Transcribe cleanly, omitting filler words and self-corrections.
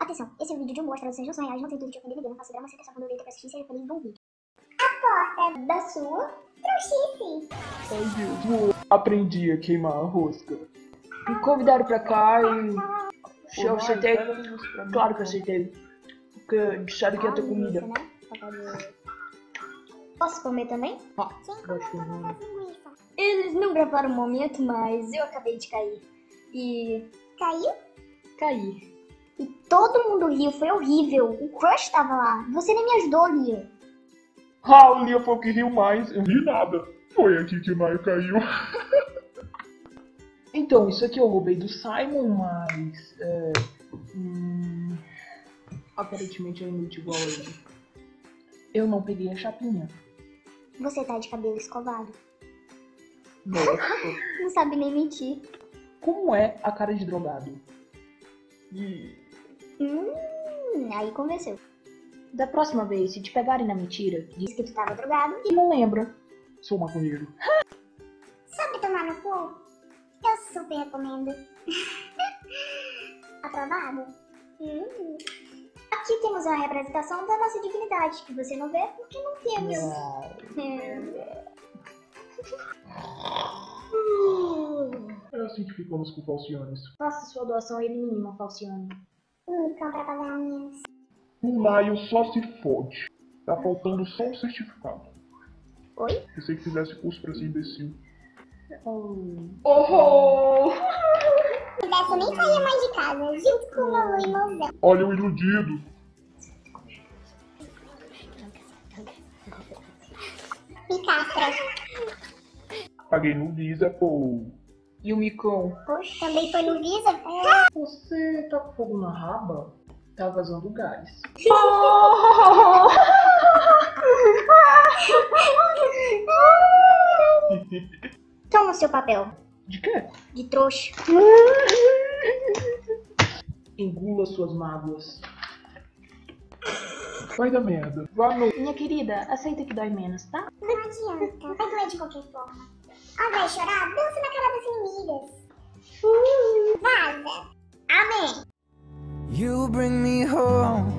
Atenção, esse é um vídeo de humor, traduções não são reais, não tem tudo de ofender ninguém, não faço drama, senta só quando eu deito pra assistir, seja feliz, bom vídeo. A porta da sua trouxice. Ai Deus, aprendi a queimar a rosca. Me convidaram pra cá e... eu aceitei, claro que aceitei. Porque disseram que ia ter comida. Posso comer também? Ah, sim, comer. Eles não gravaram o momento, mas eu acabei de cair. E... caiu? Caí. E todo mundo riu, foi horrível. O crush tava lá. Você nem me ajudou, Lia. Ah, o Lia foi o que riu mais. Eu ri nada. Foi aqui que o Maio caiu. Então, isso aqui eu roubei do Simon, mas... aparentemente eu inútil igual ele. Eu não peguei a chapinha. Você tá de cabelo escovado. Nossa. Não sabe nem mentir. Como é a cara de drogado? Aí convenceu. Da próxima vez, se te pegarem na mentira, diz que tu tava drogado e não lembra. Sou maconheiro. Sabe tomar no cu? Eu super recomendo. Aprovado? Aqui temos uma representação da nossa dignidade, que você não vê porque não temos. É assim que ficamos com falciones. Faça sua doação e elimine uma falcione. Compra pagar menos. O Maio só se fode. Tá faltando só um certificado. Oi? Pensei que fizesse curso pra ser imbecil. Dessa nem saía mais de casa, junto com o Malu e Mozão. Olha o iludido. Picastra. Paguei no Visa, pô. E o Micão? Poxa, também foi no Visa? É. Você tá com fogo na raba? Tá vazando gás. Toma o seu papel. De quê? De trouxa. Engula suas mágoas. Vai da merda. Vai no... Minha querida, aceita que dói menos, tá? Não adianta, vai doer de qualquer forma. Ao invés de chorar, dança na cara das inimigas. Vaza. Amém. You bring me home.